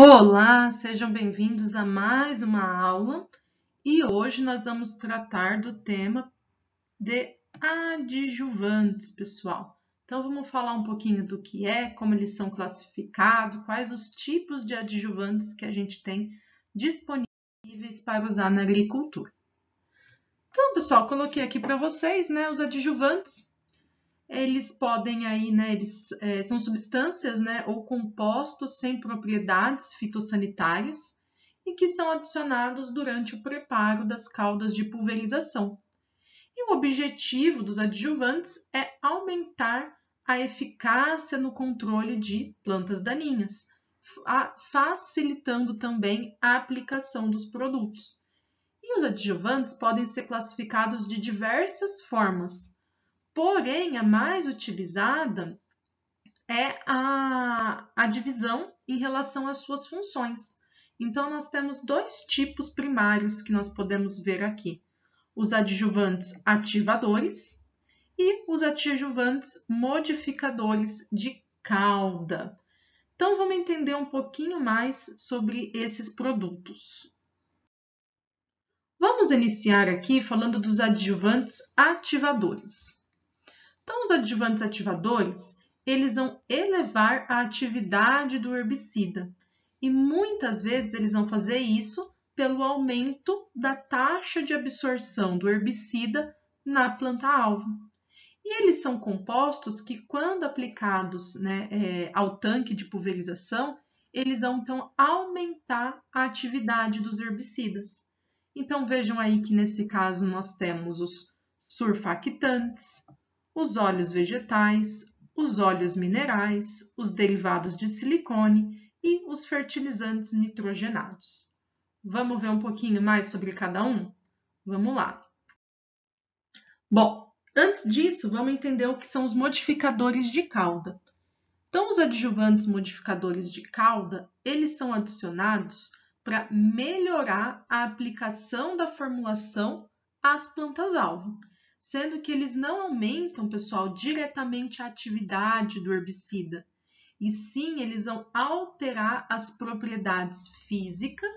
Olá, sejam bem-vindos a mais uma aula e hoje nós vamos tratar do tema de adjuvantes, pessoal. Então, vamos falar um pouquinho do que é, como eles são classificados, quais os tipos de adjuvantes que a gente tem disponíveis para usar na agricultura. Então, pessoal, coloquei aqui para vocês, né, os adjuvantes. Eles podem aí, né, são substâncias, né, ou compostos sem propriedades fitossanitárias e que são adicionados durante o preparo das caldas de pulverização. E o objetivo dos adjuvantes é aumentar a eficácia no controle de plantas daninhas, facilitando também a aplicação dos produtos. E os adjuvantes podem ser classificados de diversas formas. Porém, a mais utilizada é a divisão em relação às suas funções. Então, nós temos dois tipos primários que nós podemos ver aqui. Os adjuvantes ativadores e os adjuvantes modificadores de calda. Então, vamos entender um pouquinho mais sobre esses produtos. Vamos iniciar aqui falando dos adjuvantes ativadores. Então, os adjuvantes ativadores, eles vão elevar a atividade do herbicida. E muitas vezes eles vão fazer isso pelo aumento da taxa de absorção do herbicida na planta-alvo. E eles são compostos que, quando aplicados, né, ao tanque de pulverização, eles vão, então, aumentar a atividade dos herbicidas. Então, vejam aí que, nesse caso, nós temos os surfactantes, os óleos vegetais, os óleos minerais, os derivados de silicone e os fertilizantes nitrogenados. Vamos ver um pouquinho mais sobre cada um? Vamos lá! Bom, antes disso, vamos entender o que são os modificadores de calda. Então, os adjuvantes modificadores de calda, eles são adicionados para melhorar a aplicação da formulação às plantas-alvo, sendo que eles não aumentam, pessoal, diretamente a atividade do herbicida, e sim eles vão alterar as propriedades físicas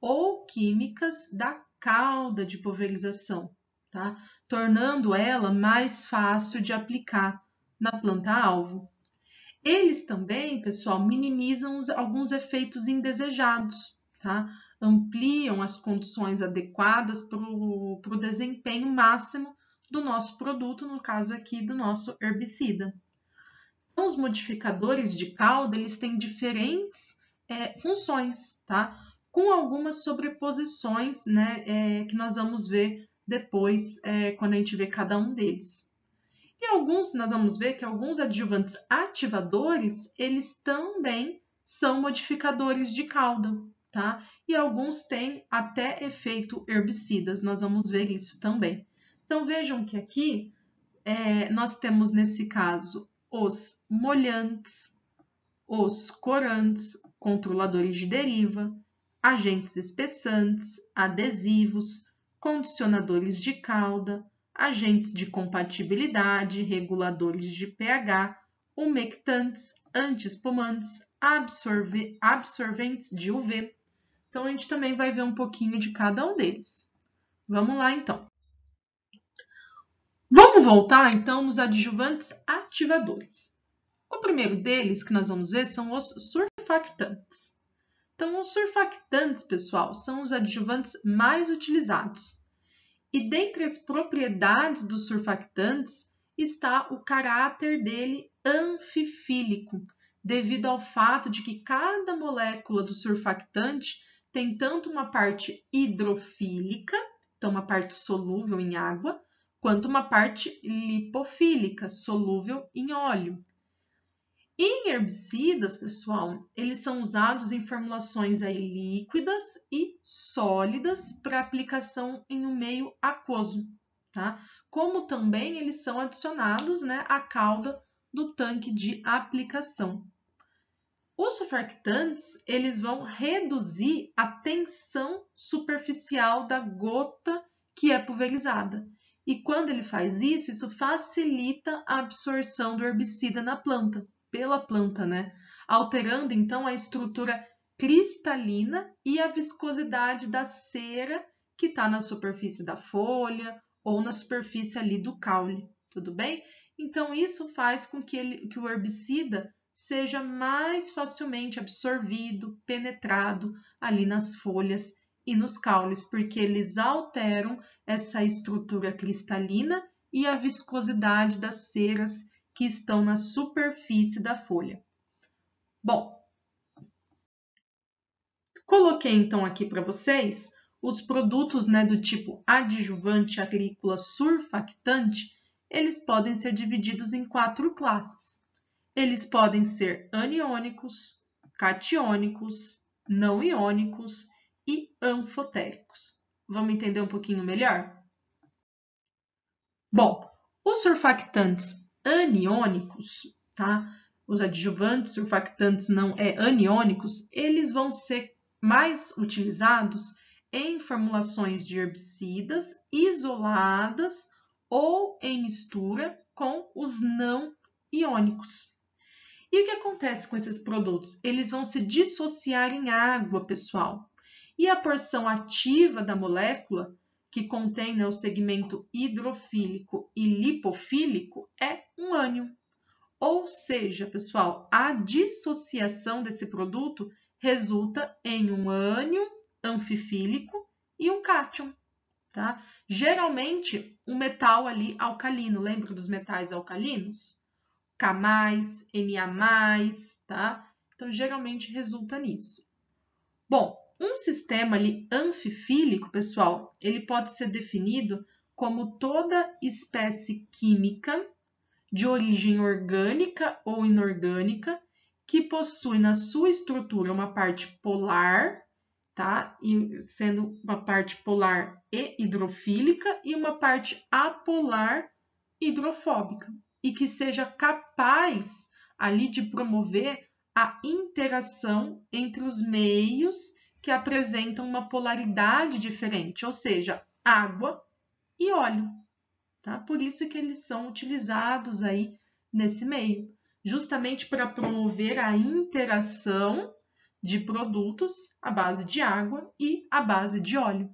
ou químicas da calda de pulverização, tá? Tornando ela mais fácil de aplicar na planta-alvo. Eles também, pessoal, minimizam alguns efeitos indesejados, tá? Ampliam as condições adequadas para o desempenho máximo do nosso produto, no caso aqui do nosso herbicida. Então, os modificadores de calda, eles têm diferentes funções, tá? Com algumas sobreposições, né, que nós vamos ver depois, quando a gente vê cada um deles. E nós vamos ver que alguns adjuvantes ativadores, eles também são modificadores de calda, tá? E alguns têm até efeito herbicidas, nós vamos ver isso também. Então, vejam que aqui nós temos, nesse caso, os molhantes, os corantes, controladores de deriva, agentes espessantes, adesivos, condicionadores de calda, agentes de compatibilidade, reguladores de pH, umectantes, antiespumantes, absorventes de UV. Então, a gente também vai ver um pouquinho de cada um deles. Vamos lá, então. Vamos voltar, então, nos adjuvantes ativadores. O primeiro deles que nós vamos ver são os surfactantes. Então, os surfactantes, pessoal, são os adjuvantes mais utilizados. E dentre as propriedades dos surfactantes está o caráter dele anfifílico, devido ao fato de que cada molécula do surfactante tem tanto uma parte hidrofílica, então uma parte solúvel em água, quanto uma parte lipofílica, solúvel em óleo. Em herbicidas, pessoal, eles são usados em formulações aí líquidas e sólidas para aplicação em um meio aquoso, tá? Como também eles são adicionados, né, à calda do tanque de aplicação. Os surfactantes, eles vão reduzir a tensão superficial da gota que é pulverizada. E quando ele faz isso, isso facilita a absorção do herbicida na planta, pela planta, né? Alterando, então, a estrutura cristalina e a viscosidade da cera que está na superfície da folha ou na superfície ali do caule, tudo bem? Então, isso faz com que o herbicida seja mais facilmente absorvido, penetrado ali nas folhas e nos caules, porque eles alteram essa estrutura cristalina e a viscosidade das ceras que estão na superfície da folha. Bom, coloquei então aqui para vocês os produtos, né, do tipo adjuvante agrícola surfactante. Eles podem ser divididos em 4 classes. Eles podem ser aniônicos, catiônicos, não iônicos e anfotéricos. Vamos entender um pouquinho melhor? Bom, os surfactantes aniônicos, tá? Os adjuvantes surfactantes não aniônicos, eles vão ser mais utilizados em formulações de herbicidas isoladas ou em mistura com os não iônicos. E o que acontece com esses produtos? Eles vão se dissociar em água, pessoal. E a porção ativa da molécula, que contém, né, o segmento hidrofílico e lipofílico, é um ânion. Ou seja, pessoal, a dissociação desse produto resulta em um ânion anfifílico e um cátion, tá? Geralmente, um metal ali alcalino, lembra dos metais alcalinos? K+, Na+, tá? Então, geralmente resulta nisso. Bom, um sistema ali anfifílico, pessoal, ele pode ser definido como toda espécie química de origem orgânica ou inorgânica que possui na sua estrutura uma parte polar, tá? E sendo uma parte polar e hidrofílica e uma parte apolar hidrofóbica, e que seja capaz ali de promover a interação entre os meios que apresentam uma polaridade diferente, ou seja, água e óleo, tá? Por isso que eles são utilizados aí nesse meio, justamente para promover a interação de produtos à base de água e à base de óleo.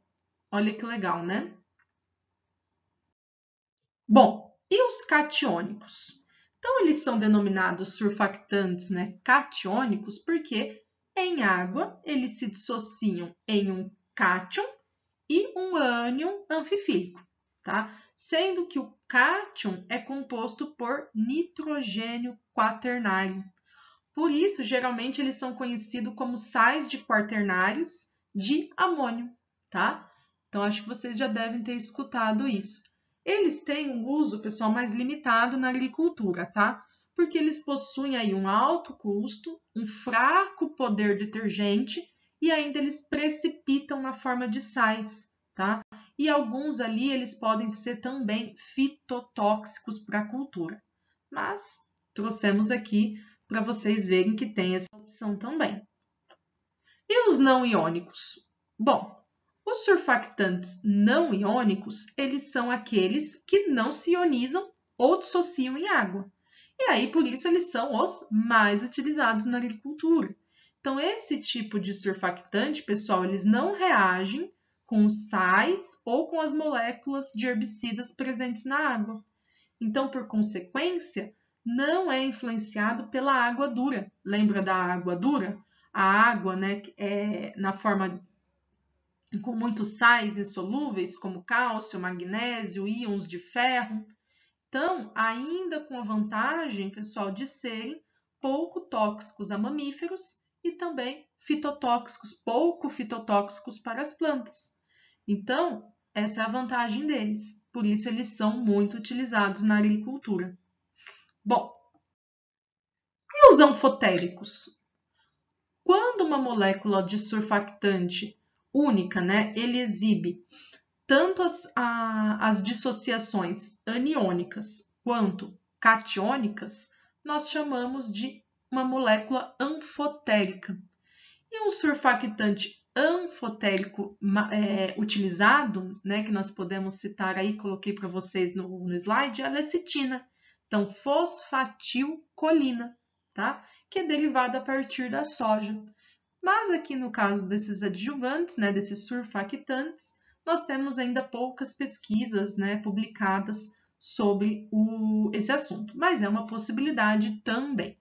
Olha que legal, né? Bom, e os catiônicos? Então, eles são denominados surfactantes, né, catiônicos, porque em água eles se dissociam em um cátion e um ânion anfifílico, tá? Sendo que o cátion é composto por nitrogênio quaternário. Por isso, geralmente, eles são conhecidos como sais de quaternários de amônio, tá? Então, acho que vocês já devem ter escutado isso. Eles têm um uso, pessoal, mais limitado na agricultura, tá? Porque eles possuem aí um alto custo, um fraco poder detergente e ainda eles precipitam na forma de sais, tá? E alguns ali, eles podem ser também fitotóxicos para a cultura. Mas trouxemos aqui para vocês verem que tem essa opção também. E os não iônicos? Bom, os surfactantes não iônicos, eles são aqueles que não se ionizam ou dissociam em água. E aí, por isso, eles são os mais utilizados na agricultura. Então, esse tipo de surfactante, pessoal, eles não reagem com os sais ou com as moléculas de herbicidas presentes na água. Então, por consequência, não é influenciado pela água dura. Lembra da água dura? A água, né, é na forma com muitos sais insolúveis, como cálcio, magnésio, íons de ferro. Então, ainda com a vantagem, pessoal, de serem pouco tóxicos a mamíferos e também fitotóxicos, pouco fitotóxicos para as plantas. Então, essa é a vantagem deles. Por isso, eles são muito utilizados na agricultura. Bom, e os anfotéricos? Quando uma molécula de surfactante única, né, ele exibe tanto as dissociações aniônicas quanto catiônicas, nós chamamos de uma molécula anfotérica. E um surfactante anfotérico utilizado, né, que nós podemos citar aí, coloquei para vocês no slide, é a lecitina. Então, fosfatilcolina, tá? Que é derivada a partir da soja. Mas aqui no caso desses adjuvantes, né, desses surfactantes, nós temos ainda poucas pesquisas, né, publicadas sobre esse assunto, mas é uma possibilidade também.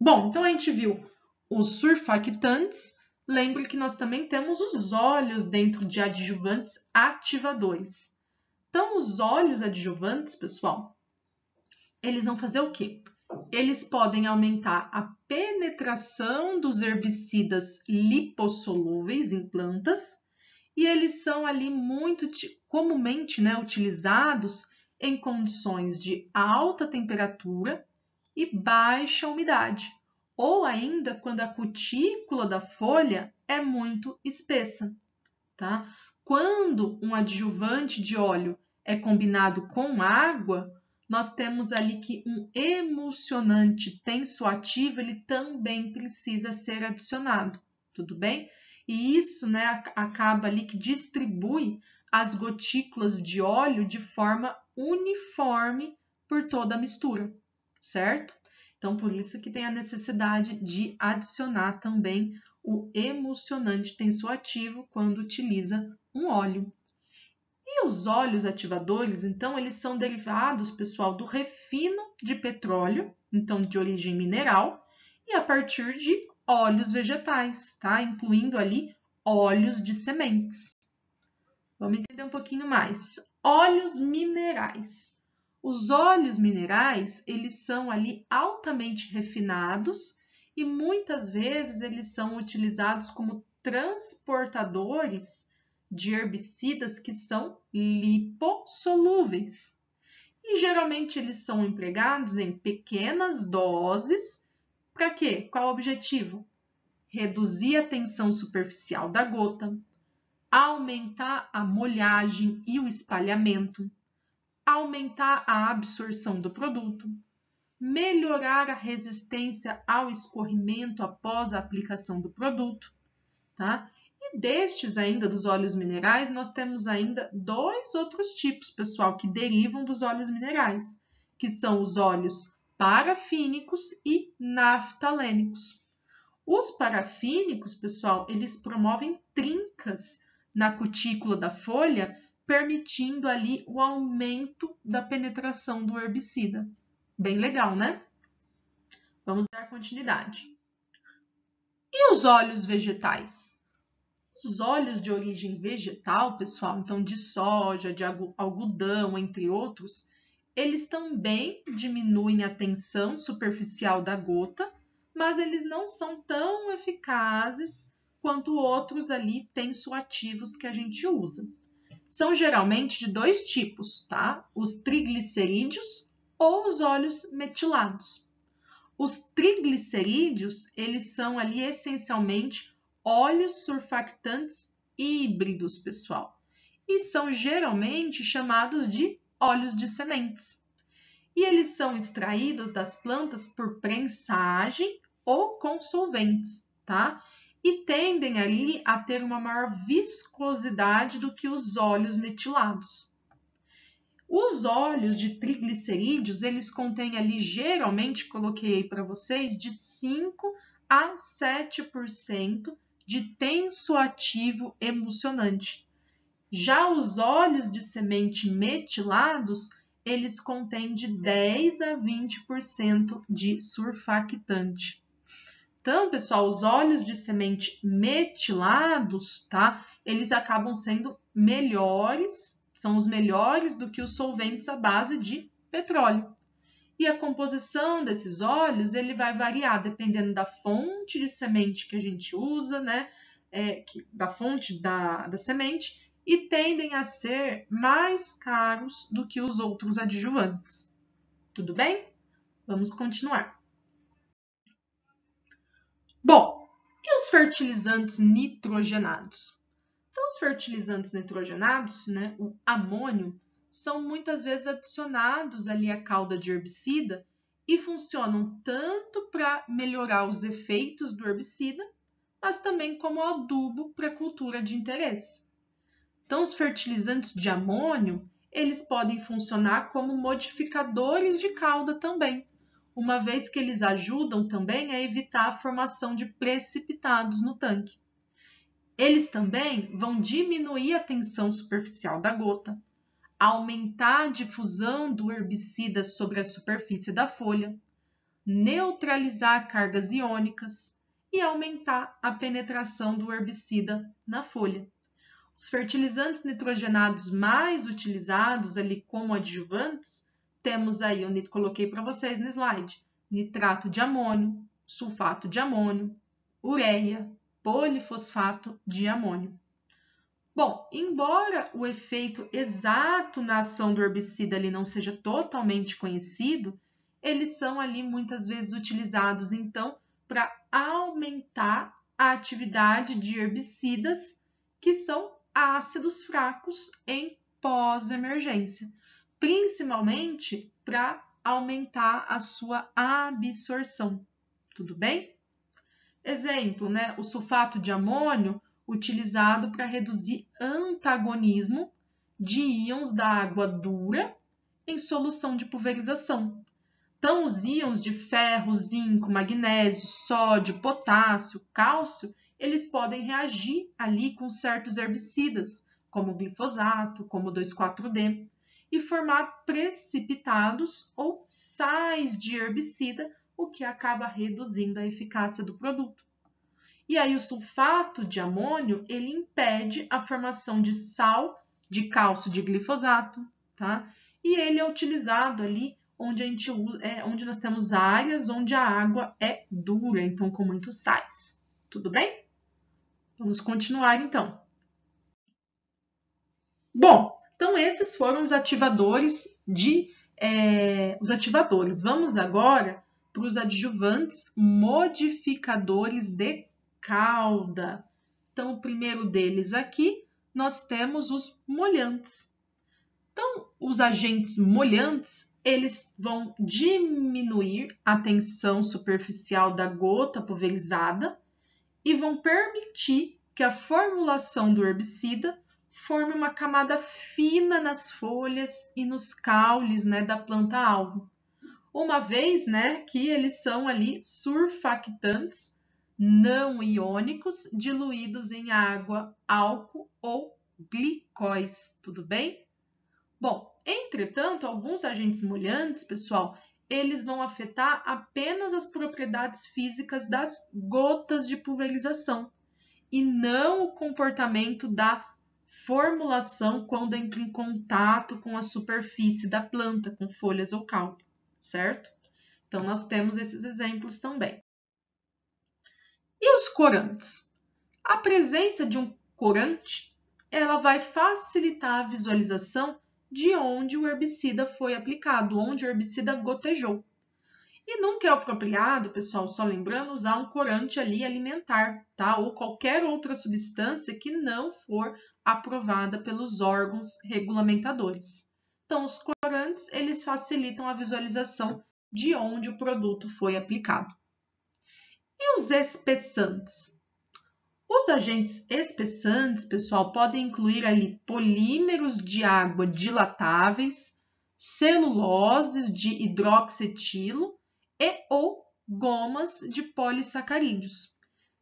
Bom, então a gente viu os surfactantes. Lembre que nós também temos os óleos dentro de adjuvantes ativadores. Então, os óleos adjuvantes, pessoal, eles vão fazer o quê? Eles podem aumentar a penetração dos herbicidas lipossolúveis em plantas e eles são ali muito comumente, né, utilizados em condições de alta temperatura e baixa umidade, ou ainda quando a cutícula da folha é muito espessa, tá? Quando um adjuvante de óleo é combinado com água, nós temos ali que um emulsionante tensoativo ele também precisa ser adicionado, tudo bem? E isso, né, acaba ali que distribui as gotículas de óleo de forma uniforme por toda a mistura, certo? Então, por isso que tem a necessidade de adicionar também o emulsionante tensoativo quando utiliza um óleo. E os óleos ativadores, então, eles são derivados, pessoal, do refino de petróleo, então, de origem mineral, e a partir de óleos vegetais, tá? Incluindo ali óleos de sementes. Vamos entender um pouquinho mais. Óleos minerais. Os óleos minerais, eles são ali altamente refinados e muitas vezes eles são utilizados como transportadores de herbicidas que são lipossolúveis. E geralmente eles são empregados em pequenas doses. Para quê? Qual o objetivo? Reduzir a tensão superficial da gota, aumentar a molhagem e o espalhamento, aumentar a absorção do produto, melhorar a resistência ao escorrimento após a aplicação do produto, tá? E destes ainda, dos óleos minerais, nós temos ainda dois outros tipos, pessoal, que derivam dos óleos minerais, que são os óleos parafínicos e naftalênicos. Os parafínicos, pessoal, eles promovem trincas na cutícula da folha, permitindo ali o aumento da penetração do herbicida. Bem legal, né? Vamos dar continuidade. E os óleos vegetais? Os óleos de origem vegetal, pessoal, então de soja, de algodão, entre outros, eles também diminuem a tensão superficial da gota, mas eles não são tão eficazes quanto outros ali tensoativos que a gente usa. São geralmente de dois tipos, tá? Os triglicerídeos ou os óleos metilados. Os triglicerídeos, eles são ali essencialmente óleos surfactantes híbridos, pessoal. E são geralmente chamados de óleos de sementes. E eles são extraídos das plantas por prensagem ou com solventes, tá? E tendem ali a ter uma maior viscosidade do que os óleos metilados. Os óleos de triglicerídeos, eles contêm ali, geralmente, coloquei aí para vocês, de 5 a 7% de tensoativo emulsionante. Já os óleos de semente metilados, eles contêm de 10 a 20% de surfactante. Então, pessoal, os óleos de semente metilados, tá? Eles acabam sendo melhores, são os melhores do que os solventes à base de petróleo. E a composição desses óleos, ele vai variar dependendo da fonte de semente que a gente usa, né? Da fonte da semente, e tendem a ser mais caros do que os outros adjuvantes. Tudo bem? Vamos continuar. Bom, e os fertilizantes nitrogenados? Então, os fertilizantes nitrogenados, né, o amônio, são muitas vezes adicionados ali à calda de herbicida e funcionam tanto para melhorar os efeitos do herbicida, mas também como adubo para cultura de interesse. Então, os fertilizantes de amônio, eles podem funcionar como modificadores de calda também, uma vez que eles ajudam também a evitar a formação de precipitados no tanque. Eles também vão diminuir a tensão superficial da gota, aumentar a difusão do herbicida sobre a superfície da folha, neutralizar cargas iônicas e aumentar a penetração do herbicida na folha. Os fertilizantes nitrogenados mais utilizados ali como adjuvantes, temos aí, eu coloquei para vocês no slide, nitrato de amônio, sulfato de amônio, ureia, polifosfato de amônio. Bom, embora o efeito exato na ação do herbicida ali não seja totalmente conhecido, eles são ali muitas vezes utilizados, então, para aumentar a atividade de herbicidas que são ácidos fracos em pós-emergência, principalmente para aumentar a sua absorção, tudo bem? Exemplo, né? O sulfato de amônio utilizado para reduzir antagonismo de íons da água dura em solução de pulverização. Então, os íons de ferro, zinco, magnésio, sódio, potássio, cálcio, eles podem reagir ali com certos herbicidas, como glifosato, como 2,4-D, e formar precipitados ou sais de herbicida, o que acaba reduzindo a eficácia do produto. E aí o sulfato de amônio, ele impede a formação de sal de cálcio de glifosato, tá? E ele é utilizado ali onde nós temos áreas onde a água é dura, então com muitos sais. Tudo bem? Vamos continuar, então. Bom, então esses foram os ativadores Vamos agora para os adjuvantes modificadores de cauda. Então, o primeiro deles aqui, nós temos os molhantes. Então, os agentes molhantes, eles vão diminuir a tensão superficial da gota pulverizada e vão permitir que a formulação do herbicida forme uma camada fina nas folhas e nos caules, né, da planta-alvo, uma vez, né, que eles são ali surfactantes não iônicos diluídos em água, álcool ou glicóis, tudo bem? Bom, entretanto, alguns agentes molhantes, pessoal, eles vão afetar apenas as propriedades físicas das gotas de pulverização e não o comportamento da formulação quando entra em contato com a superfície da planta, com folhas ou caule, certo? Então, nós temos esses exemplos também. E os corantes? A presença de um corante, ela vai facilitar a visualização de onde o herbicida foi aplicado, onde o herbicida gotejou. E nunca é apropriado, pessoal, só lembrando, usar um corante ali alimentar, tá? Ou qualquer outra substância que não for aprovada pelos órgãos regulamentadores. Então, os corantes, eles facilitam a visualização de onde o produto foi aplicado. E os espessantes? Os agentes espessantes, pessoal, podem incluir ali polímeros de água dilatáveis, celuloses de hidroxetilo e ou gomas de polissacarídeos.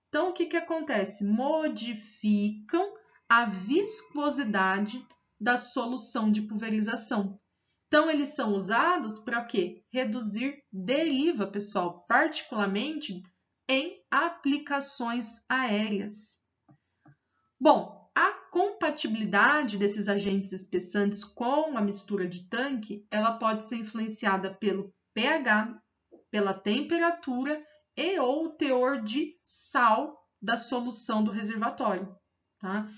Então, o que acontece? Modificam a viscosidade da solução de pulverização. Então, eles são usados para o quê? Reduzir deriva, pessoal, particularmente em aplicações aéreas. Bom, a compatibilidade desses agentes espessantes com a mistura de tanque, ela pode ser influenciada pelo pH, pela temperatura e ou teor de sal da solução do reservatório, tá?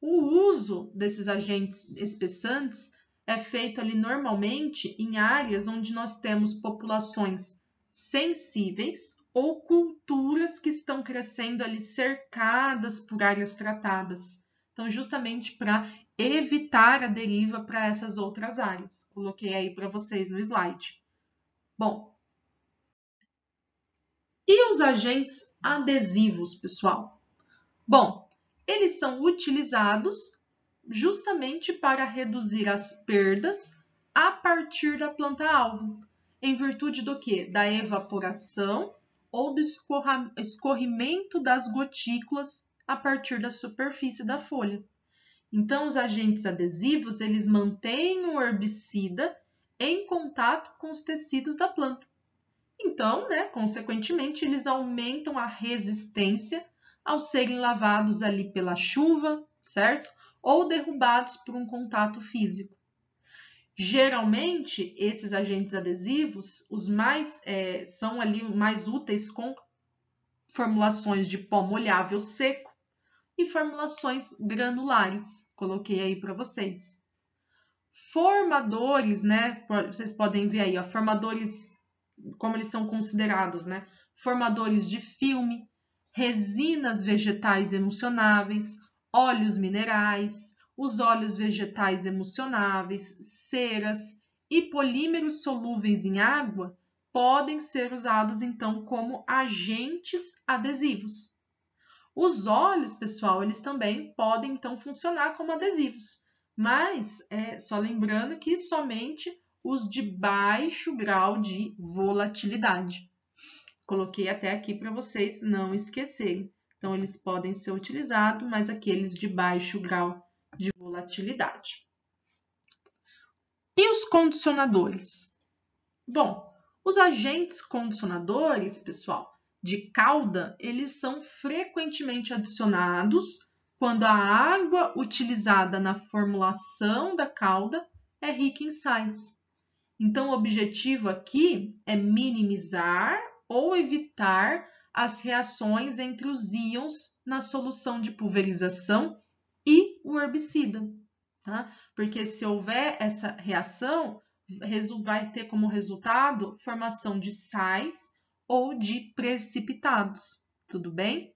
O uso desses agentes espessantes é feito ali normalmente em áreas onde nós temos populações sensíveis ou culturas que estão crescendo ali cercadas por áreas tratadas. Então, justamente para evitar a deriva para essas outras áreas. Coloquei aí para vocês no slide. Bom, e os agentes adesivos, pessoal? Bom, eles são utilizados justamente para reduzir as perdas a partir da planta-alvo. em virtude do quê? Da evaporação ou do escorrimento das gotículas a partir da superfície da folha. Então, os agentes adesivos, eles mantêm o herbicida em contato com os tecidos da planta. Então, né, consequentemente, eles aumentam a resistência ao serem lavados ali pela chuva, certo? Ou derrubados por um contato físico. Geralmente, esses agentes adesivos, os mais são ali mais úteis com formulações de pó molhável seco e formulações granulares, coloquei aí para vocês. Formadores, né? Vocês podem ver aí, ó, formadores, como eles são considerados, né? Formadores de filme, resinas vegetais emulsionáveis, óleos minerais, os óleos vegetais emulsionáveis, ceras e polímeros solúveis em água podem ser usados, então, como agentes adesivos. Os óleos, pessoal, eles também podem, então, funcionar como adesivos, mas só lembrando que somente os de baixo grau de volatilidade. Coloquei até aqui para vocês não esquecerem. Então, eles podem ser utilizados, mas aqueles de baixo grau de volatilidade. E os condicionadores? Bom, os agentes condicionadores, pessoal, de calda, eles são frequentemente adicionados quando a água utilizada na formulação da calda é rica em sais. Então, o objetivo aqui é minimizar ou evitar as reações entre os íons na solução de pulverização e o herbicida, tá? Porque se houver essa reação, vai ter como resultado formação de sais ou de precipitados, tudo bem?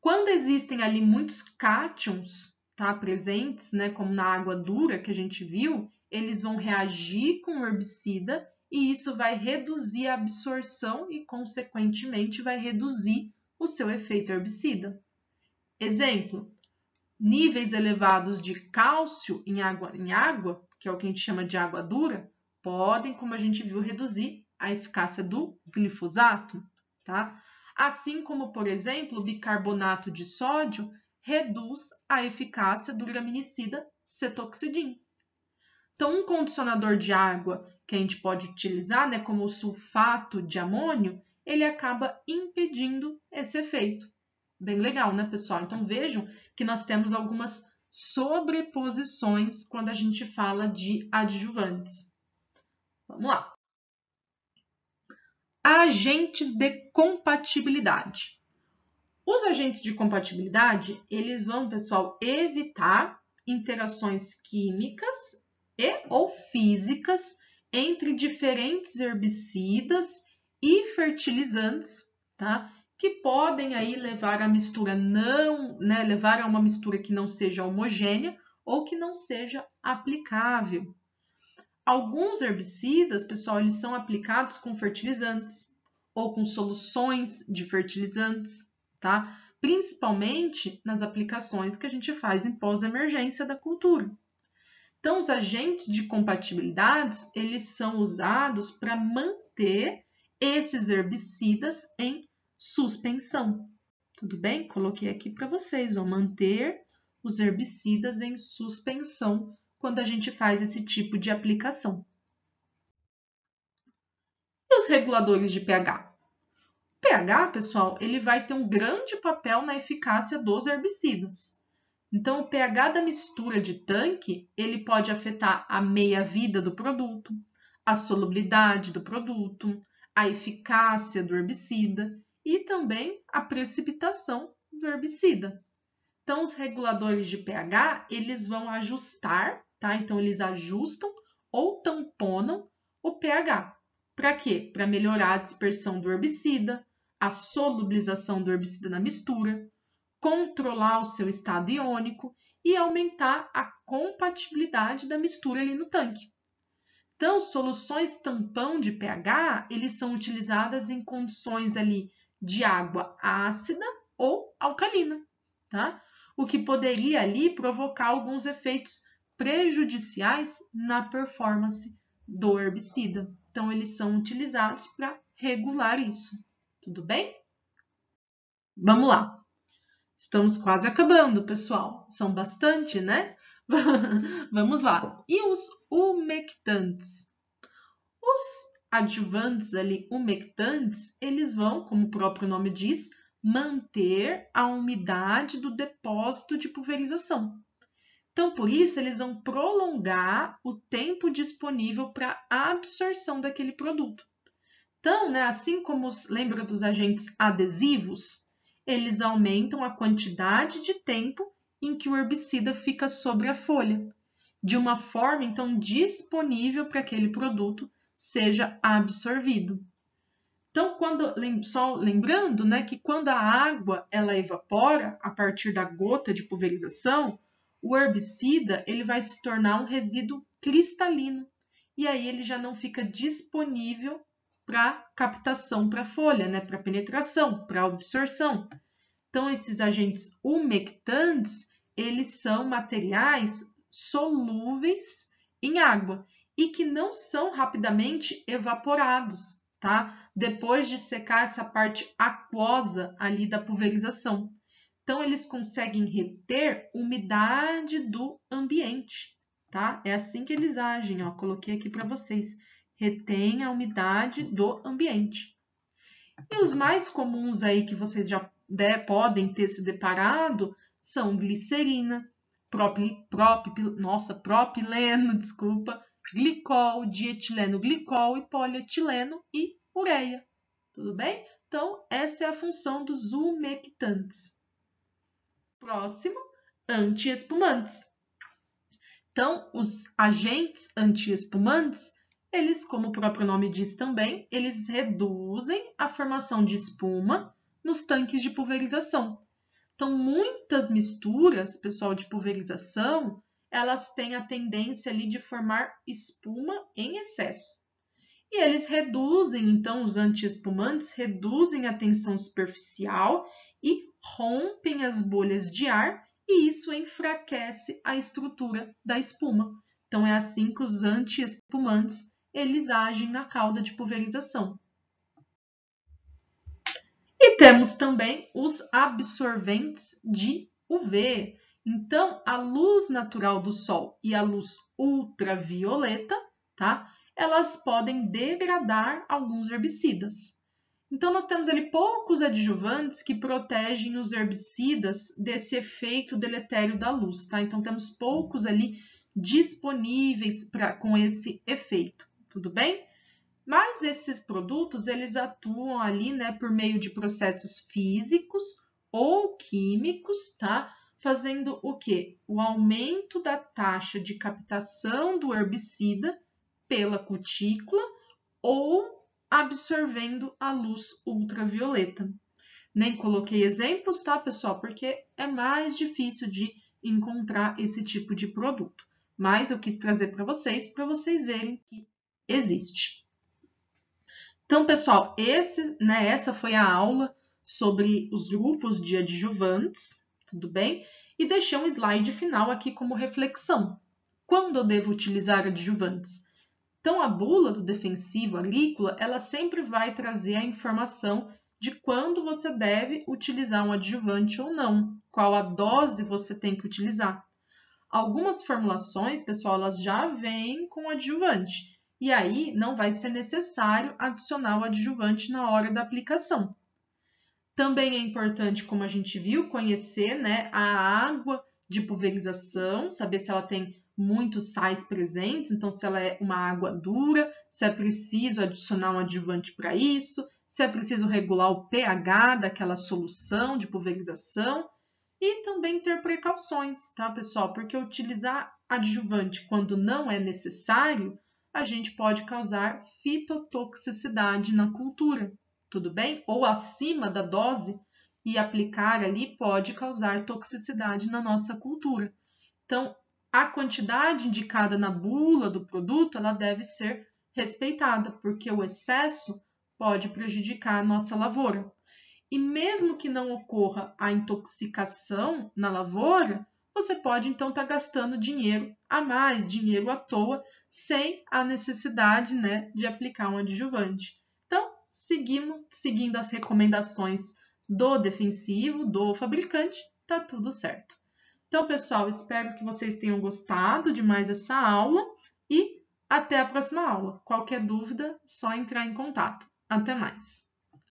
Quando existem ali muitos cátions, tá, presentes, né, como na água dura que a gente viu, eles vão reagir com o herbicida e isso vai reduzir a absorção e, consequentemente, vai reduzir o seu efeito herbicida. Exemplo, níveis elevados de cálcio em água, que é o que a gente chama de água dura, podem, como a gente viu, reduzir a eficácia do glifosato, tá? Assim como, por exemplo, o bicarbonato de sódio reduz a eficácia do graminicida cetoxidin. Então, um condicionador de água que a gente pode utilizar, né, como o sulfato de amônio, ele acaba impedindo esse efeito. Bem legal, né, pessoal? Então, vejam que nós temos algumas sobreposições quando a gente fala de adjuvantes. Vamos lá. Agentes de compatibilidade. Os agentes de compatibilidade, eles vão, pessoal, evitar interações químicas e ou físicas entre diferentes herbicidas e fertilizantes, tá? Que podem aí levar a mistura levar a uma mistura que não seja homogênea ou que não seja aplicável. Alguns herbicidas, pessoal, eles são aplicados com fertilizantes ou com soluções de fertilizantes, tá? Principalmente nas aplicações que a gente faz em pós-emergência da cultura. Então, os agentes de compatibilidades, eles são usados para manter esses herbicidas em suspensão. Tudo bem? Coloquei aqui para vocês, ó, manter os herbicidas em suspensão quando a gente faz esse tipo de aplicação. E os reguladores de pH? O pH, pessoal, ele vai ter um grande papel na eficácia dos herbicidas. Então, o pH da mistura de tanque, ele pode afetar a meia-vida do produto, a solubilidade do produto, a eficácia do herbicida e também a precipitação do herbicida. Então, os reguladores de pH, eles vão ajustar, tá? Então, eles ajustam ou tamponam o pH. Para quê? Para melhorar a dispersão do herbicida, a solubilização do herbicida na mistura, controlar o seu estado iônico e aumentar a compatibilidade da mistura ali no tanque. Então, soluções tampão de pH, eles são utilizadas em condições ali de água ácida ou alcalina, tá? O que poderia ali provocar alguns efeitos prejudiciais na performance do herbicida. Então, eles são utilizados para regular isso. Tudo bem? Vamos lá. Estamos quase acabando, pessoal. São bastante, né? Vamos lá. E os umectantes? Os adjuvantes ali, umectantes, eles vão, como o próprio nome diz, manter a umidade do depósito de pulverização. Então, por isso, eles vão prolongar o tempo disponível para a absorção daquele produto. Então, né, assim como, lembra dos agentes adesivos? Eles aumentam a quantidade de tempo em que o herbicida fica sobre a folha, de uma forma, então, disponível para que aquele produto seja absorvido. Então, só lembrando, né, que quando a água ela evapora a partir da gota de pulverização, o herbicida ele vai se tornar um resíduo cristalino e aí ele já não fica disponível para captação para a folha, né? Para penetração, para absorção. Então, esses agentes umectantes eles são materiais solúveis em água e que não são rapidamente evaporados, tá? Depois de secar essa parte aquosa ali da pulverização. Então, eles conseguem reter umidade do ambiente, tá? É assim que eles agem, ó. Coloquei aqui para vocês. Retém a umidade do ambiente. E os mais comuns aí que vocês já podem ter se deparado são glicerina, propileno, desculpa, glicol, dietileno glicol e polietileno e ureia. Tudo bem? Então, essa é a função dos umectantes. Próximo, antiespumantes. Então, os agentes antiespumantes, eles, como o próprio nome diz também, eles reduzem a formação de espuma nos tanques de pulverização. Então, muitas misturas, pessoal, de pulverização, elas têm a tendência ali de formar espuma em excesso. E eles reduzem, então, os antiespumantes reduzem a tensão superficial e rompem as bolhas de ar e isso enfraquece a estrutura da espuma. Então, é assim que os antiespumantes eles agem na cauda de pulverização. E temos também os absorventes de UV. Então, a luz natural do sol e a luz ultravioleta, tá? Elas podem degradar alguns herbicidas. Então, nós temos ali poucos adjuvantes que protegem os herbicidas desse efeito deletério da luz, tá? Então, temos poucos ali disponíveis com esse efeito, tudo bem? Mas esses produtos, eles atuam ali, né, por meio de processos físicos ou químicos, tá? Fazendo o quê? O aumento da taxa de captação do herbicida pela cutícula ou absorvendo a luz ultravioleta. Nem coloquei exemplos, tá, pessoal? Porque é mais difícil de encontrar esse tipo de produto. Mas eu quis trazer para vocês verem que existe. Então, pessoal, essa foi a aula sobre os grupos de adjuvantes, tudo bem? E deixei um slide final aqui como reflexão. Quando eu devo utilizar adjuvantes? Então, a bula do defensivo agrícola, ela sempre vai trazer a informação de quando você deve utilizar um adjuvante ou não, qual a dose você tem que utilizar. Algumas formulações, pessoal, elas já vêm com adjuvante, e aí não vai ser necessário adicionar o adjuvante na hora da aplicação. Também é importante, como a gente viu, conhecer, né, a água de pulverização, saber se ela tem muitos sais presentes, então se ela é uma água dura, se é preciso adicionar um adjuvante para isso, se é preciso regular o pH daquela solução de pulverização e também ter precauções, tá, pessoal? Porque utilizar adjuvante quando não é necessário, a gente pode causar fitotoxicidade na cultura, tudo bem? Ou acima da dose e aplicar ali pode causar toxicidade na nossa cultura. Então, a quantidade indicada na bula do produto, ela deve ser respeitada, porque o excesso pode prejudicar a nossa lavoura. E mesmo que não ocorra a intoxicação na lavoura, você pode então estar gastando dinheiro a mais, dinheiro à toa, sem a necessidade, né, de aplicar um adjuvante. Então, seguindo as recomendações do defensivo, do fabricante, tá tudo certo. Então, pessoal, espero que vocês tenham gostado de mais essa aula e até a próxima aula. Qualquer dúvida, só entrar em contato. Até mais!